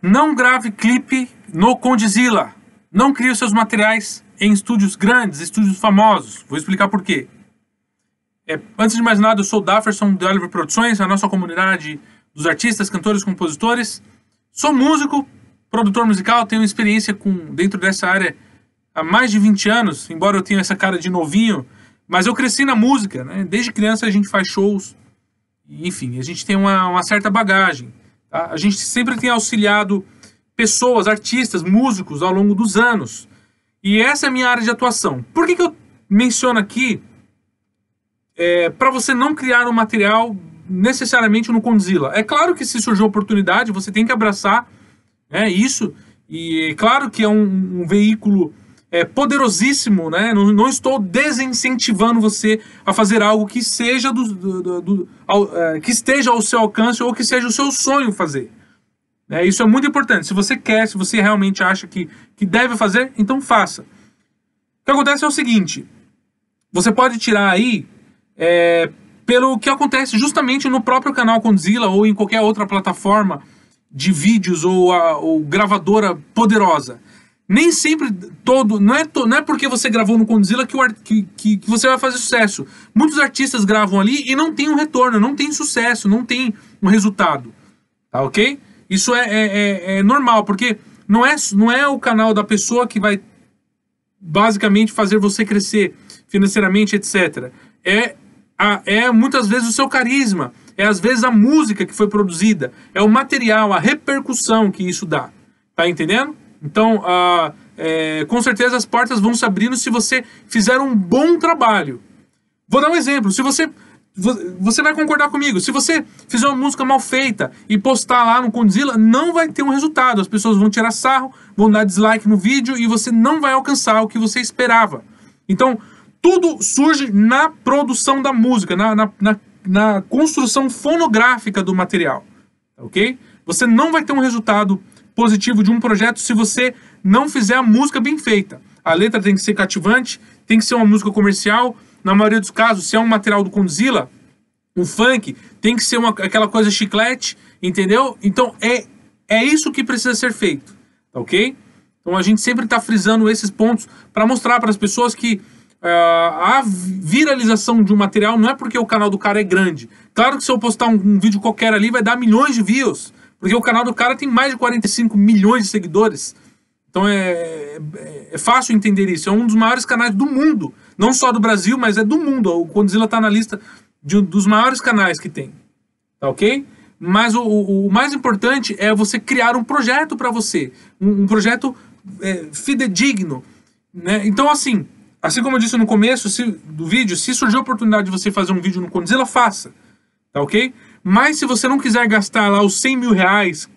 Não grave clipe no Condzilla. Não crie os seus materiais em estúdios grandes, estúdios famosos. Vou explicar por quê. Antes de mais nada, eu sou o Dafferson de Oliver Produções, a nossa comunidade dos artistas, cantores, compositores. Sou músico, produtor musical, tenho experiência dentro dessa área há mais de 20 anos, embora eu tenha essa cara de novinho, mas eu cresci na música, né? Desde criança a gente faz shows, enfim, a gente tem uma certa bagagem. Tá? A gente sempre tem auxiliado pessoas, artistas, músicos ao longo dos anos. E essa é a minha área de atuação. Por que eu menciono aqui? Para você não criar um material necessariamente no Condzilla. É claro que se surgiu oportunidade, você tem que abraçar, né, isso. E é claro que é um veículo poderosíssimo, né? Não estou desincentivando você a fazer algo que seja que esteja ao seu alcance ou que seja o seu sonho fazer. Isso é muito importante. Se você quer, se você realmente acha que deve fazer, então faça. O que acontece é o seguinte. Você pode tirar aí... pelo que acontece justamente no próprio canal Condzilla ou em qualquer outra plataforma de vídeos ou gravadora poderosa. Nem sempre não é porque você gravou no Condzilla que você vai fazer sucesso. Muitos artistas gravam ali e não tem um retorno, não tem sucesso, não tem um resultado. Tá ok? Isso é normal, porque não é o canal da pessoa que vai basicamente fazer você crescer financeiramente, etc. É muitas vezes o seu carisma, é às vezes a música que foi produzida, é o material, a repercussão que isso dá, tá entendendo? Então, com certeza as portas vão se abrindo se você fizer um bom trabalho. Vou dar um exemplo, se você vai concordar comigo, se você fizer uma música mal feita e postar lá no Condzilla, não vai ter um resultado, as pessoas vão tirar sarro, vão dar dislike no vídeo e você não vai alcançar o que você esperava. Então, tudo surge na produção da música, na construção fonográfica do material, ok? Você não vai ter um resultado positivo de um projeto se você não fizer a música bem feita. A letra tem que ser cativante, tem que ser uma música comercial. Na maioria dos casos, se é um material do Condzilla, um funk, tem que ser aquela coisa chiclete, entendeu? Então, é isso que precisa ser feito, ok? Então, a gente sempre está frisando esses pontos para mostrar para as pessoas que a viralização de um material não é porque o canal do cara é grande. Claro que se eu postar um vídeo qualquer ali vai dar milhões de views, porque o canal do cara tem mais de 45 milhões de seguidores. Então é fácil entender isso. É um dos maiores canais do mundo, não só do Brasil, mas é do mundo. O Condzilla está na lista dos maiores canais que tem, tá ok? Mas o mais importante é você criar um projeto para você, um projeto fidedigno, né? Então assim como eu disse no começo do vídeo, se surgir a oportunidade de você fazer um vídeo no Condzilla, faça, tá ok? Mas se você não quiser gastar lá os 100 mil reais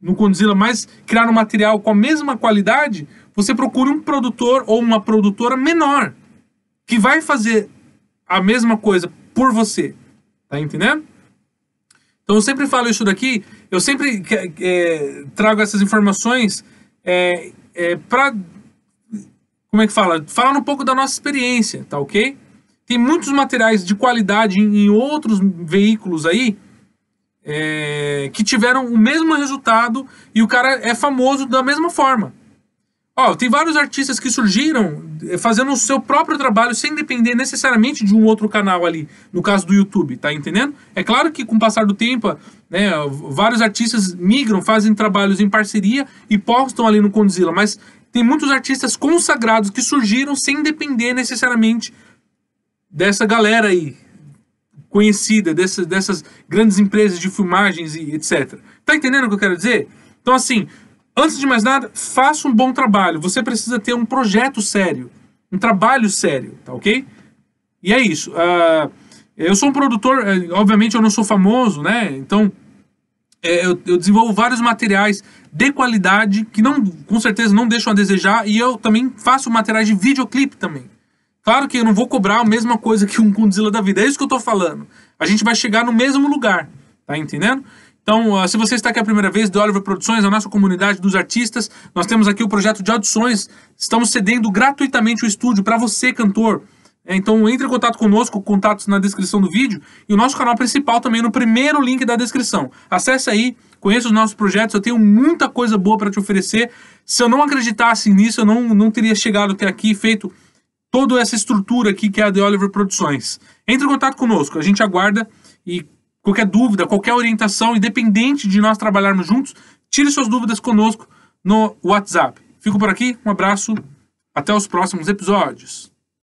no Condzilla, mas criar um material com a mesma qualidade, você procure um produtor ou uma produtora menor, que vai fazer a mesma coisa por você, tá entendendo? Então eu sempre falo isso daqui, eu sempre trago essas informações para... Como é que fala? Falando um pouco da nossa experiência, tá ok? Tem muitos materiais de qualidade em outros veículos aí que tiveram o mesmo resultado e o cara é famoso da mesma forma. Ó, tem vários artistas que surgiram fazendo o seu próprio trabalho sem depender necessariamente de um outro canal ali, no caso do YouTube, tá entendendo? É claro que com o passar do tempo, né, vários artistas migram, fazem trabalhos em parceria e postam ali no Condzilla, mas... Tem muitos artistas consagrados que surgiram sem depender necessariamente dessa galera aí, conhecida, dessas grandes empresas de filmagens e etc. Tá entendendo o que eu quero dizer? Então assim, antes de mais nada, faça um bom trabalho. Você precisa ter um projeto sério, um trabalho sério, tá ok? E é isso. Eu sou um produtor, obviamente eu não sou famoso, né? Então... eu desenvolvo vários materiais de qualidade que não, com certeza não deixam a desejar, e eu também faço materiais de videoclipe também. Claro que eu não vou cobrar a mesma coisa que um Condzilla da vida, é isso que eu tô falando. A gente vai chegar no mesmo lugar, tá entendendo? Então, se você está aqui a primeira vez, The Oliver Produções, a nossa comunidade dos artistas, nós temos aqui o projeto de audições, estamos cedendo gratuitamente o estúdio para você, cantor, Então entre em contato conosco, contatos na descrição do vídeo e o nosso canal principal também no primeiro link da descrição. Acesse aí, conheça os nossos projetos, eu tenho muita coisa boa para te oferecer. Se eu não acreditasse nisso, eu não teria chegado até aqui e feito toda essa estrutura aqui que é a de Oliver Produções. Entre em contato conosco, a gente aguarda e qualquer dúvida, qualquer orientação, independente de nós trabalharmos juntos, tire suas dúvidas conosco no WhatsApp. Fico por aqui, um abraço, até os próximos episódios.